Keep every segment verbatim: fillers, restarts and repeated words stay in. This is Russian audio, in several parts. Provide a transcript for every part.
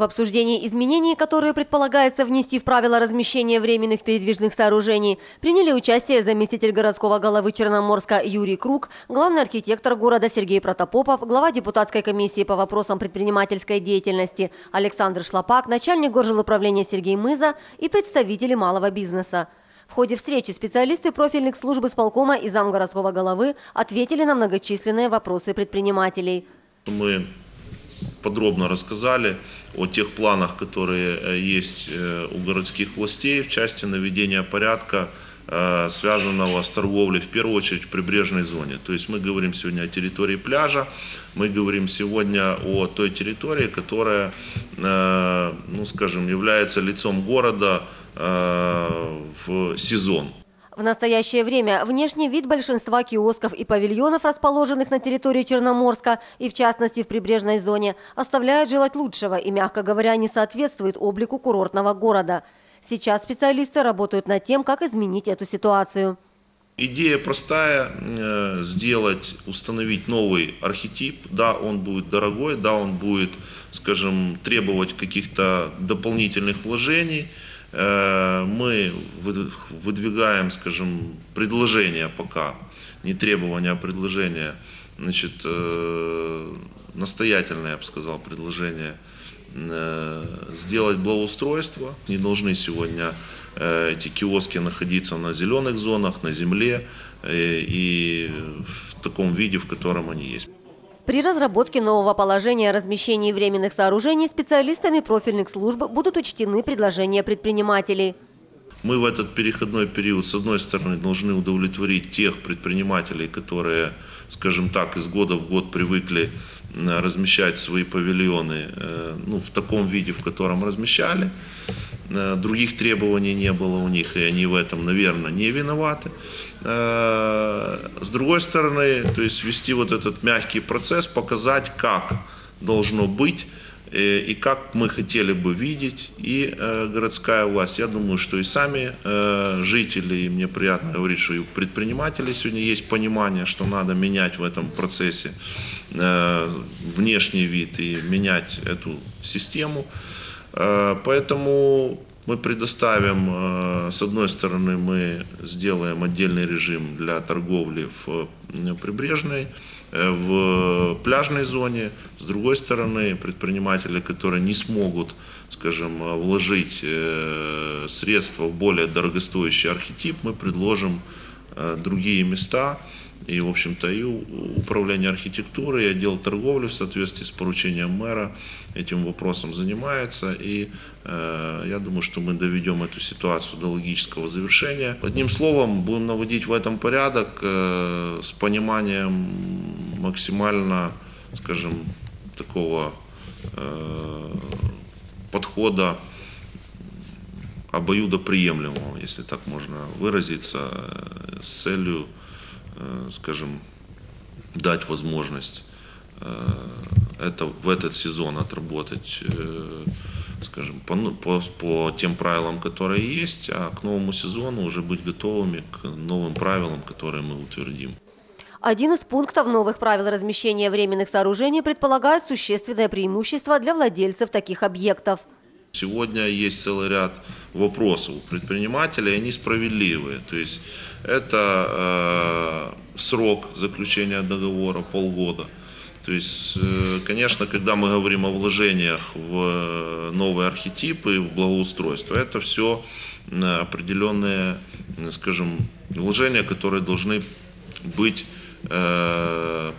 В обсуждении изменений, которые предполагается внести в правила размещения временных передвижных сооружений, приняли участие заместитель городского головы Черноморска Юрий Круг, главный архитектор города Сергей Протопопов, глава депутатской комиссии по вопросам предпринимательской деятельности Александр Шлопак, начальник горжилуправления Сергей Мыза и представители малого бизнеса. В ходе встречи специалисты профильных служб исполкома и замгородского головы ответили на многочисленные вопросы предпринимателей. Мы подробно рассказали о тех планах, которые есть у городских властей в части наведения порядка, связанного с торговлей, в первую очередь, в прибрежной зоне. То есть мы говорим сегодня о территории пляжа, мы говорим сегодня о той территории, которая, ну, скажем, является лицом города в сезон. В настоящее время внешний вид большинства киосков и павильонов, расположенных на территории Черноморска и, в частности, в прибрежной зоне, оставляет желать лучшего и, мягко говоря, не соответствует облику курортного города. Сейчас специалисты работают над тем, как изменить эту ситуацию. Идея простая – сделать, установить новый архетип. Да, он будет дорогой, да, он будет, скажем, требовать каких-то дополнительных вложений. Мы выдвигаем, скажем, предложения пока, не требования, а предложения, значит, настоятельное, я бы сказал, предложение сделать благоустройство. Не должны сегодня эти киоски находиться на зеленых зонах, на земле и в таком виде, в котором они есть. При разработке нового положения о размещении временных сооружений специалистами профильных служб будут учтены предложения предпринимателей. Мы в этот переходной период, с одной стороны, должны удовлетворить тех предпринимателей, которые, скажем так, из года в год привыкли размещать свои павильоны, ну, в таком виде, в котором размещали. Других требований не было у них, и они в этом, наверное, не виноваты. С другой стороны, то есть вести вот этот мягкий процесс, показать, как должно быть, и как мы хотели бы видеть, и городская власть. Я думаю, что и сами жители, и мне приятно говорить, что и предприниматели сегодня есть понимание, что надо менять в этом процессе внешний вид и менять эту систему. Поэтому мы предоставим, с одной стороны, мы сделаем отдельный режим для торговли в прибрежной, в пляжной зоне. С другой стороны, предприниматели, которые не смогут, скажем, вложить средства в более дорогостоящий архетип, мы предложим другие места. И, в общем-то, и управление архитектуры, и отдел торговли в соответствии с поручением мэра этим вопросом занимается. И э, я думаю, что мы доведем эту ситуацию до логического завершения. Одним словом, будем наводить в этом порядок э, с пониманием максимально, скажем, такого э, подхода обоюдоприемлемого, если так можно выразиться, э, с целью, скажем, дать возможность это, в этот сезон отработать, скажем, по, по, по тем правилам, которые есть, а к новому сезону уже быть готовыми к новым правилам, которые мы утвердим. Один из пунктов новых правил размещения временных сооружений предполагает существенное преимущество для владельцев таких объектов. Сегодня есть целый ряд вопросов у предпринимателей, они справедливые. То есть это э, срок заключения договора полгода. То есть, э, конечно, когда мы говорим о вложениях в новые архетипы и в благоустройство, это все определенные, скажем, вложения, которые должны быть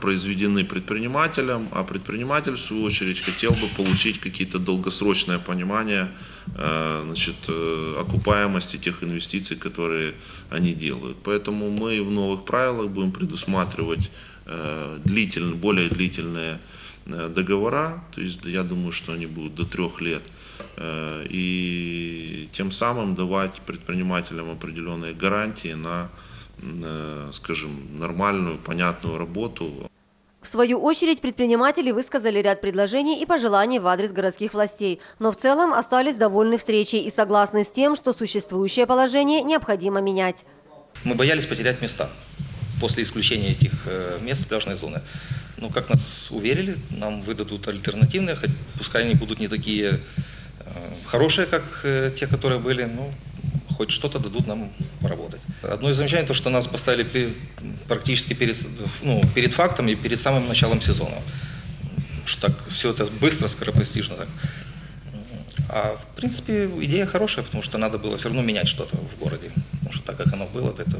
произведены предпринимателем, а предприниматель, в свою очередь, хотел бы получить какие-то долгосрочное понимание, значит, окупаемости тех инвестиций, которые они делают. Поэтому мы в новых правилах будем предусматривать длительные, более длительные договора, то есть я думаю, что они будут до трех лет, и тем самым давать предпринимателям определенные гарантии на, скажем, нормальную, понятную работу. В свою очередь предприниматели высказали ряд предложений и пожеланий в адрес городских властей, но в целом остались довольны встречей и согласны с тем, что существующее положение необходимо менять. Мы боялись потерять места после исключения этих мест с пляжной зоны. Ну, как нас уверили, нам выдадут альтернативные, хоть пускай они будут не такие хорошие, как те, которые были, но хоть что-то дадут нам поработать. Одно из замечаний, то, что нас поставили практически перед, ну, перед фактом и перед самым началом сезона. Что так все это быстро, скоропостижно так. А в принципе идея хорошая, потому что надо было все равно менять что-то в городе. Потому что так, как оно было, это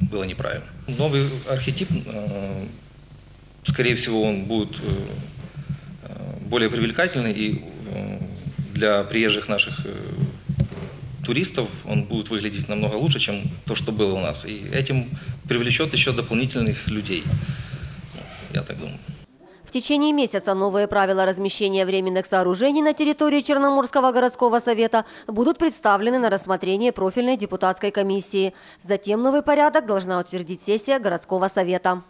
было неправильно. Новый архетип, скорее всего, он будет более привлекательный, и для приезжих наших туристов он будет выглядеть намного лучше, чем то, что было у нас. И этим привлечет еще дополнительных людей, я так думаю. В течение месяца новые правила размещения временных сооружений на территории Черноморского городского совета будут представлены на рассмотрение профильной депутатской комиссии. Затем новый порядок должна утвердить сессия городского совета.